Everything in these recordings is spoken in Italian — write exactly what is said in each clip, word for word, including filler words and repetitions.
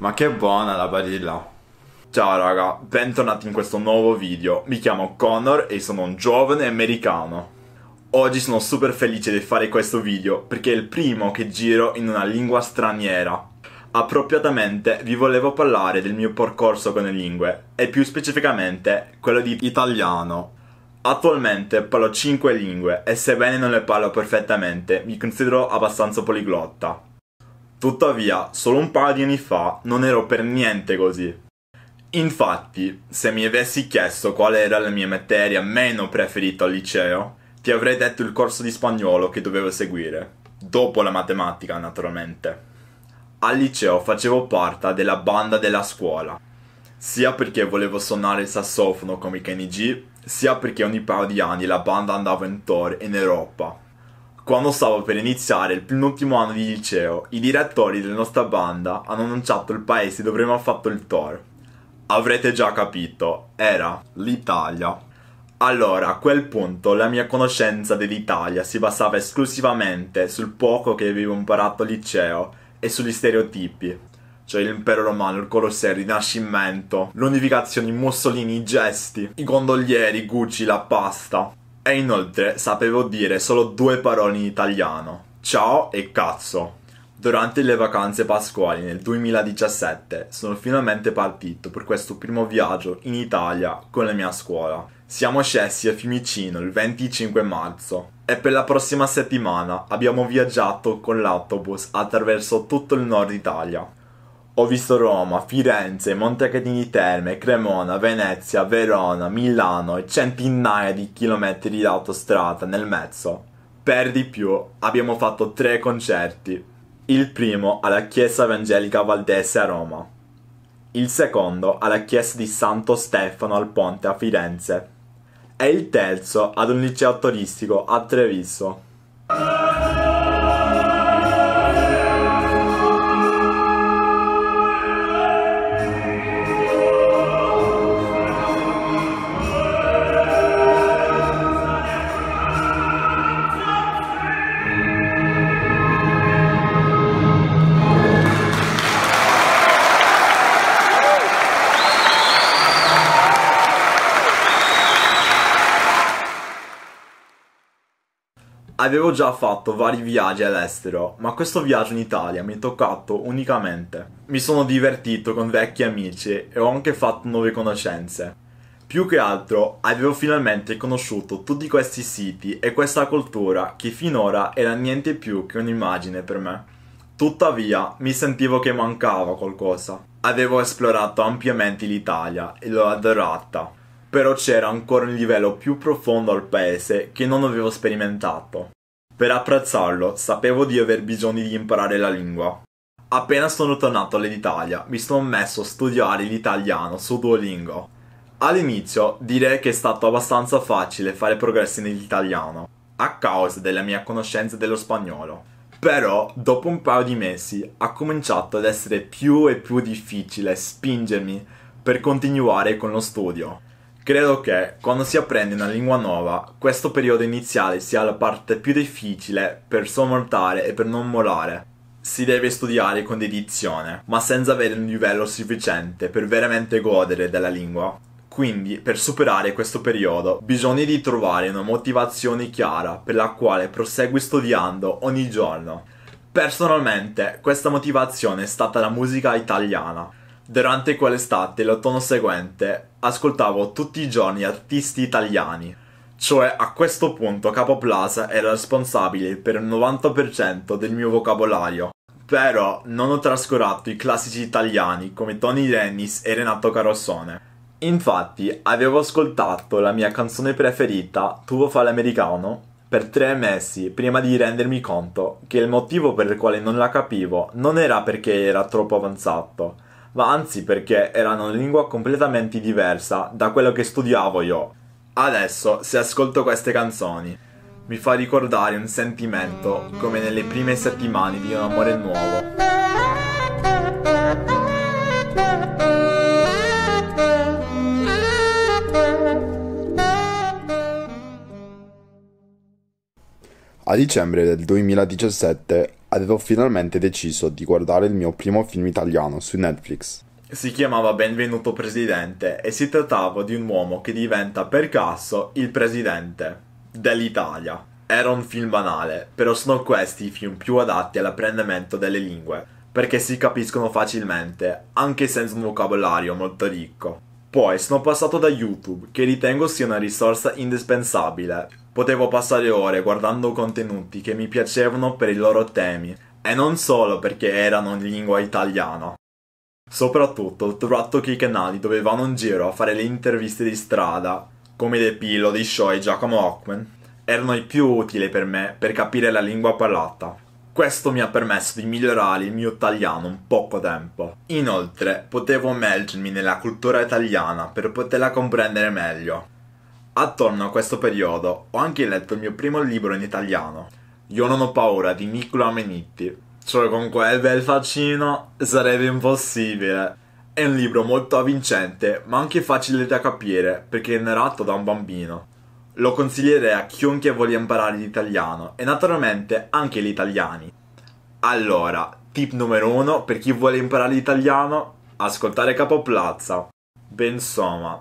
Ma che buona la Barilla! Ciao raga, bentornati in questo nuovo video. Mi chiamo Connor e sono un giovane americano. Oggi sono super felice di fare questo video perché è il primo che giro in una lingua straniera. Appropriatamente vi volevo parlare del mio percorso con le lingue e più specificamente quello di italiano. Attualmente parlo cinque lingue e sebbene non le parlo perfettamente mi considero abbastanza poliglotta. Tuttavia, solo un paio di anni fa non ero per niente così. Infatti, se mi avessi chiesto qual era la mia materia meno preferita al liceo, ti avrei detto il corso di spagnolo che dovevo seguire, dopo la matematica naturalmente. Al liceo facevo parte della banda della scuola, sia perché volevo suonare il sassofono come Kenny G, sia perché ogni paio di anni la banda andava in tour in Europa. Quando stavo per iniziare il penultimo anno di liceo, i direttori della nostra banda hanno annunciato il paese dove avremmo fatto il tour. Avrete già capito, era l'Italia. Allora, a quel punto la mia conoscenza dell'Italia si basava esclusivamente sul poco che avevo imparato al liceo e sugli stereotipi, cioè l'impero romano, il Colosseo, il Rinascimento, l'unificazione, Mussolini, i gesti, i gondolieri, Gucci, la pasta. E inoltre sapevo dire solo due parole in italiano, ciao e cazzo. Durante le vacanze pasquali nel duemiladiciassette sono finalmente partito per questo primo viaggio in Italia con la mia scuola. Siamo scesi a Fiumicino il venticinque marzo e per la prossima settimana abbiamo viaggiato con l'autobus attraverso tutto il nord Italia. Ho visto Roma, Firenze, Montecatini Terme, Cremona, Venezia, Verona, Milano e centinaia di chilometri di autostrada nel mezzo. Per di più abbiamo fatto tre concerti. Il primo alla Chiesa Evangelica Valdese a Roma. Il secondo alla Chiesa di Santo Stefano al Ponte a Firenze. E il terzo ad un liceo turistico a Treviso. Avevo già fatto vari viaggi all'estero, ma questo viaggio in Italia mi è toccato unicamente. Mi sono divertito con vecchi amici e ho anche fatto nuove conoscenze. Più che altro avevo finalmente conosciuto tutti questi siti e questa cultura che finora era niente più che un'immagine per me. Tuttavia mi sentivo che mancava qualcosa. Avevo esplorato ampiamente l'Italia e l'ho adorata. Però c'era ancora un livello più profondo al paese che non avevo sperimentato. Per apprezzarlo, sapevo di aver bisogno di imparare la lingua. Appena sono tornato all'Italia, mi sono messo a studiare l'italiano su Duolingo. All'inizio direi che è stato abbastanza facile fare progressi nell'italiano, a causa della mia conoscenza dello spagnolo. Però, dopo un paio di mesi, ha cominciato ad essere più e più difficile spingermi per continuare con lo studio. Credo che, quando si apprende una lingua nuova, questo periodo iniziale sia la parte più difficile per sormontare e per non mollare. Si deve studiare con dedizione, ma senza avere un livello sufficiente per veramente godere della lingua. Quindi, per superare questo periodo, bisogna di trovare una motivazione chiara per la quale prosegui studiando ogni giorno. Personalmente, questa motivazione è stata la musica italiana. Durante quell'estate e l'autunno seguente ascoltavo tutti i giorni artisti italiani, cioè a questo punto Capo Plaza era responsabile per il novanta per cento del mio vocabolario, però non ho trascurato i classici italiani come Tony Renis e Renato Carosone. Infatti avevo ascoltato la mia canzone preferita, Tu vuoi fare l'americano, per tre mesi prima di rendermi conto che il motivo per il quale non la capivo non era perché era troppo avanzato, ma anzi perché erano una lingua completamente diversa da quello che studiavo io. Adesso, se ascolto queste canzoni, mi fa ricordare un sentimento come nelle prime settimane di un amore nuovo. A dicembre del duemiladiciassette, a avevo finalmente deciso di guardare il mio primo film italiano su Netflix. Si chiamava Benvenuto Presidente e si trattava di un uomo che diventa per caso il presidente dell'Italia. Era un film banale, però sono questi i film più adatti all'apprendimento delle lingue, perché si capiscono facilmente, anche senza un vocabolario molto ricco. Poi sono passato da YouTube, che ritengo sia una risorsa indispensabile. Potevo passare ore guardando contenuti che mi piacevano per i loro temi, e non solo perché erano in lingua italiana. Soprattutto ho trovato che i canali dovevano in giro a fare le interviste di strada, come De Pillo, Di Sciò e Giacomo Ockman, erano i più utili per me per capire la lingua parlata. Questo mi ha permesso di migliorare il mio italiano in poco tempo. Inoltre, potevo immergermi nella cultura italiana per poterla comprendere meglio. Attorno a questo periodo ho anche letto il mio primo libro in italiano, Io non ho paura di Niccolò Ammaniti. Cioè, con quel bel faccino sarebbe impossibile. È un libro molto avvincente, ma anche facile da capire perché è narrato da un bambino. Lo consiglierei a chiunque voglia imparare l'italiano e naturalmente anche gli italiani. Allora, tip numero uno per chi vuole imparare l'italiano: ascoltare Capo Plaza. Beh, insomma,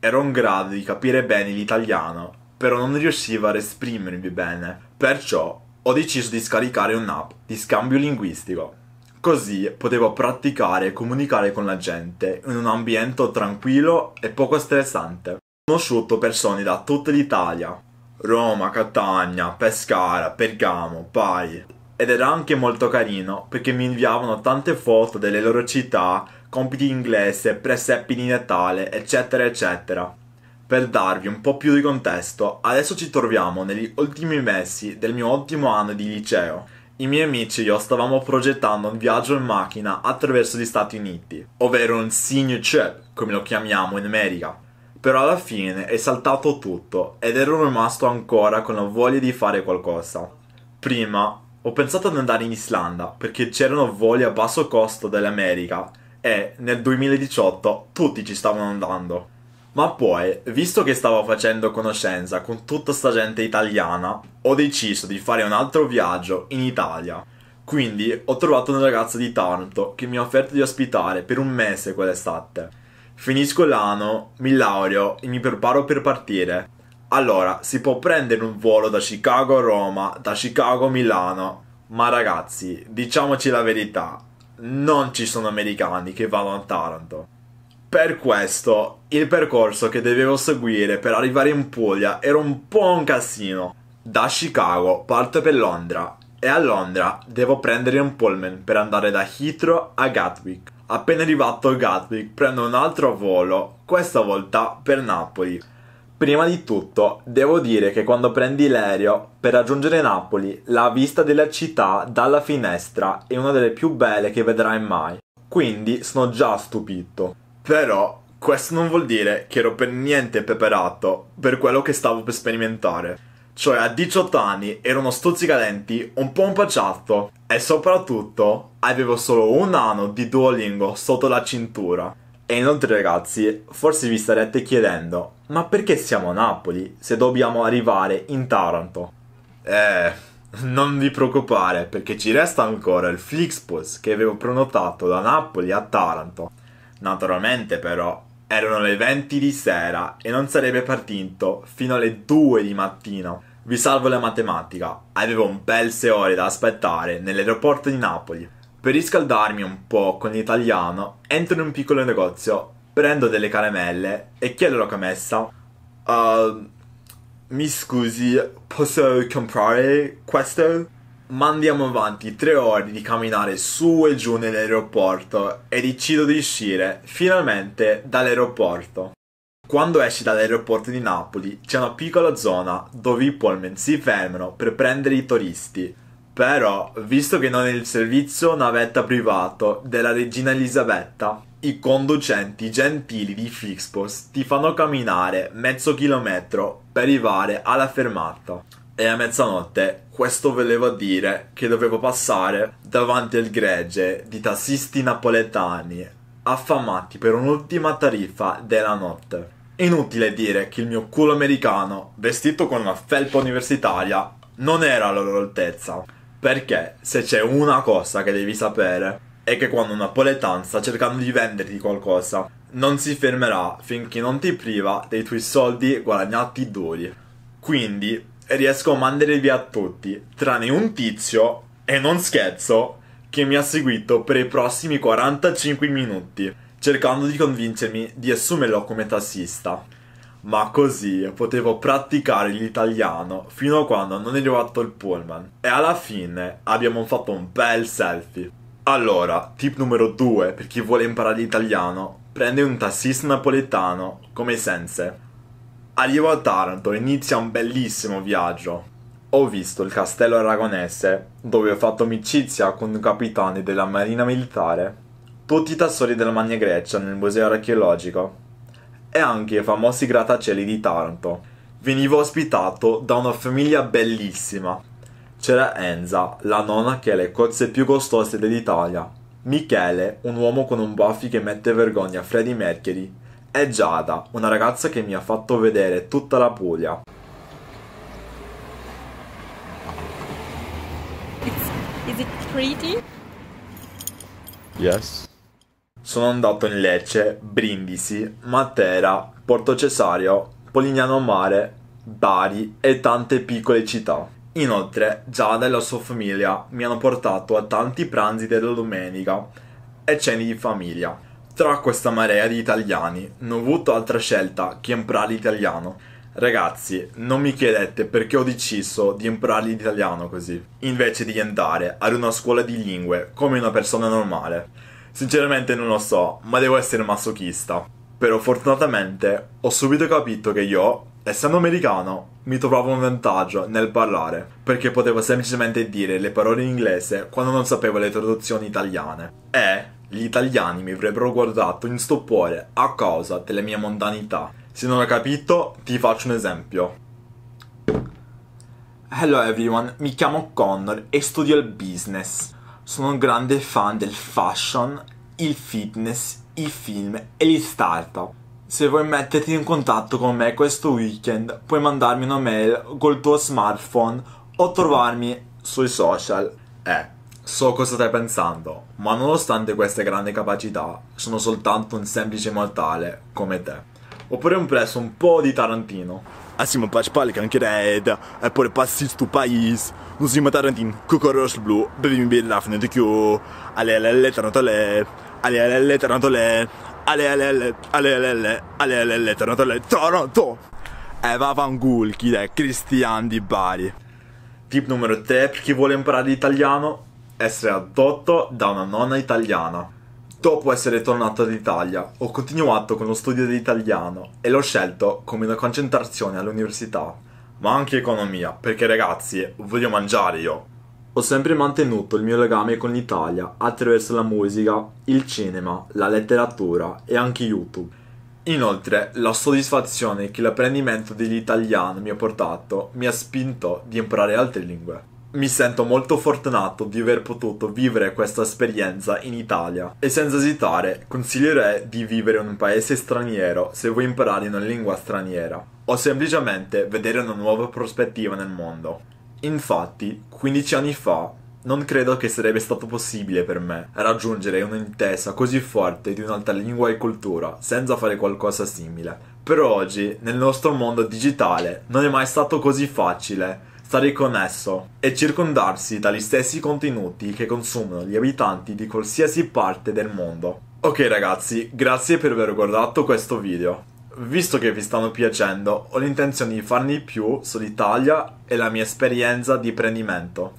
ero in grado di capire bene l'italiano, però non riuscivo a esprimermi bene. Perciò ho deciso di scaricare un'app di scambio linguistico. Così potevo praticare e comunicare con la gente in un ambiente tranquillo e poco stressante. Ho conosciuto persone da tutta l'Italia, Roma, Catania, Pescara, Bergamo, Bari. Ed era anche molto carino perché mi inviavano tante foto delle loro città, compiti in inglese, presepi di Natale, eccetera eccetera. Per darvi un po' più di contesto, adesso ci troviamo negli ultimi mesi del mio ultimo anno di liceo. I miei amici e io stavamo progettando un viaggio in macchina attraverso gli Stati Uniti, ovvero un senior trip, come lo chiamiamo in America. Però alla fine è saltato tutto ed ero rimasto ancora con la voglia di fare qualcosa. Prima ho pensato ad andare in Islanda perché c'erano voli a basso costo dell'America e nel duemiladiciotto tutti ci stavano andando. Ma poi, visto che stavo facendo conoscenza con tutta sta gente italiana, ho deciso di fare un altro viaggio in Italia. Quindi ho trovato un ragazzo di Taranto che mi ha offerto di ospitare per un mese quell'estate. Finisco l'anno, mi laureo e mi preparo per partire. Allora, si può prendere un volo da Chicago a Roma, da Chicago a Milano. Ma ragazzi, diciamoci la verità, non ci sono americani che vanno a Taranto. Per questo, il percorso che dovevo seguire per arrivare in Puglia era un po' un casino. Da Chicago parto per Londra e a Londra devo prendere un pullman per andare da Heathrow a Gatwick. Appena arrivato a Gatwick prendo un altro volo, questa volta per Napoli. Prima di tutto, devo dire che quando prendi l'aereo per raggiungere Napoli, la vista della città dalla finestra è una delle più belle che vedrai mai. Quindi sono già stupito. Però questo non vuol dire che ero per niente preparato per quello che stavo per sperimentare. Cioè, a diciotto anni ero uno stuzzicadenti un po' impacciato e soprattutto avevo solo un anno di Duolingo sotto la cintura. E inoltre, ragazzi, forse vi starete chiedendo: ma perché siamo a Napoli se dobbiamo arrivare in Taranto? Eh, non vi preoccupare, perché ci resta ancora il Flixbus che avevo prenotato da Napoli a Taranto. Naturalmente però, erano le venti di sera e non sarebbe partito fino alle due di mattina. Vi salvo la matematica, avevo un bel sei ore da aspettare nell'aeroporto di Napoli. Per riscaldarmi un po' con l'italiano, entro in un piccolo negozio, prendo delle caramelle e chiedo alla commessa: uh, mi scusi, posso comprare questo? Ma andiamo avanti tre ore di camminare su e giù nell'aeroporto e decido di uscire finalmente dall'aeroporto. Quando esci dall'aeroporto di Napoli c'è una piccola zona dove i pullman si fermano per prendere i turisti. Però, visto che non è il servizio navetta privato della regina Elisabetta, i conducenti gentili di Flixbus ti fanno camminare mezzo chilometro per arrivare alla fermata. E a mezzanotte questo voleva dire che dovevo passare davanti al gregge di tassisti napoletani affamati per un'ultima tariffa della notte. Inutile dire che il mio culo americano, vestito con una felpa universitaria, non era alla loro altezza. Perché se c'è una cosa che devi sapere è che quando un napoletano sta cercando di venderti qualcosa non si fermerà finché non ti priva dei tuoi soldi guadagnati duri. Quindi riesco a mandare via a tutti, tranne un tizio, e non scherzo, che mi ha seguito per i prossimi quarantacinque minuti, cercando di convincermi di assumerlo come tassista. Ma così potevo praticare l'italiano fino a quando non è arrivato il pullman. E alla fine abbiamo fatto un bel selfie. Allora, tip numero due per chi vuole imparare l'italiano: prende un tassista napoletano come Sense. Arrivo a Taranto e inizia un bellissimo viaggio. Ho visto il castello aragonese, dove ho fatto amicizia con i capitani della marina militare, tutti i tassori della Magna Grecia nel museo archeologico e anche i famosi grattacieli di Taranto. Venivo ospitato da una famiglia bellissima. C'era Enza, la nonna che ha le cozze più costose dell'Italia, Michele, un uomo con un baffi che mette vergogna a Freddie Mercury, e Giada, una ragazza che mi ha fatto vedere tutta la Puglia. Is it pretty? Yes. Sono andato in Lecce, Brindisi, Matera, Porto Cesario, Polignano Mare, Bari e tante piccole città. Inoltre, Giada e la sua famiglia mi hanno portato a tanti pranzi della domenica e cene di famiglia. Tra questa marea di italiani non ho avuto altra scelta che imparare l'italiano. Ragazzi, non mi chiedete perché ho deciso di imparare l'italiano così, invece di andare ad una scuola di lingue come una persona normale. Sinceramente non lo so, ma devo essere masochista. Però fortunatamente ho subito capito che io, essendo americano, mi trovavo un vantaggio nel parlare, perché potevo semplicemente dire le parole in inglese quando non sapevo le traduzioni italiane. E gli italiani mi avrebbero guardato in stupore a causa della mia mondanità. Se non l'hai capito, ti faccio un esempio. Hello everyone, mi chiamo Connor e studio il business. Sono un grande fan del fashion, il fitness, i film e gli startup. Se vuoi metterti in contatto con me questo weekend, puoi mandarmi una mail col tuo smartphone o trovarmi sui social. Eh, so cosa stai pensando, ma nonostante queste grandi capacità, sono soltanto un semplice mortale come te. Oppure ho preso un po' di Tarantino. Ah sì, ma faccio pali anche red, e poi passi sto paese. Non si ma Tarantino, cucorosh blu, bevi un birra fino di chiù. Ale ale ale tarantole, ale ale ale tarantole. Ale ale ale ale ale ale ale ale tarantole Taranto. E va Vangul, chi è? Cristian di Bari. Tip numero tre per chi vuole imparare l'italiano: essere addotto da una nonna italiana. Dopo essere tornato all'Italia, ho continuato con lo studio dell'italiano e l'ho scelto come una concentrazione all'università, ma anche economia, perché ragazzi, voglio mangiare io. Ho sempre mantenuto il mio legame con l'Italia attraverso la musica, il cinema, la letteratura e anche YouTube. Inoltre, la soddisfazione che l'apprendimento dell'italiano mi ha portato mi ha spinto di imparare altre lingue. Mi sento molto fortunato di aver potuto vivere questa esperienza in Italia e senza esitare consiglierei di vivere in un paese straniero se vuoi imparare una lingua straniera o semplicemente vedere una nuova prospettiva nel mondo. Infatti, quindici anni fa non credo che sarebbe stato possibile per me raggiungere un'intesa così forte di un'altra lingua e cultura senza fare qualcosa simile. Però oggi, nel nostro mondo digitale, non è mai stato così facile stare connesso e circondarsi dagli stessi contenuti che consumano gli abitanti di qualsiasi parte del mondo. Ok ragazzi, grazie per aver guardato questo video. Visto che vi stanno piacendo, ho l'intenzione di farne di più sull'Italia e la mia esperienza di apprendimento.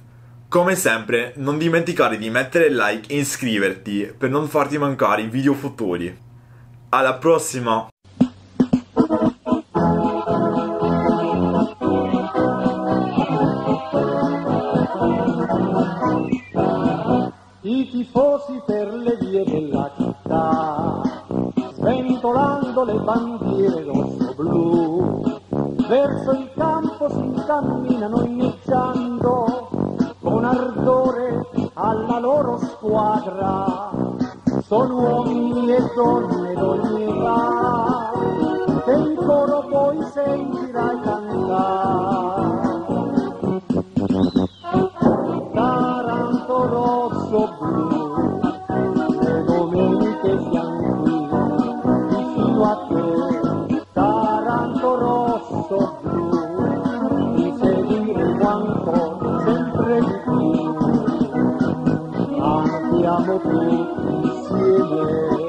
Come sempre, non dimenticare di mettere like e iscriverti per non farti mancare i video futuri. Alla prossima! I tifosi per le vie della città, sventolando le bandiere rosso-blu, verso il campo si camminano inneggiando con ardore alla loro squadra. Sono uomini e donne d'ogni età, che in coro poi sentirai cantare. rosso blu, di seguire quanto sempre di più, andiamo qui insieme.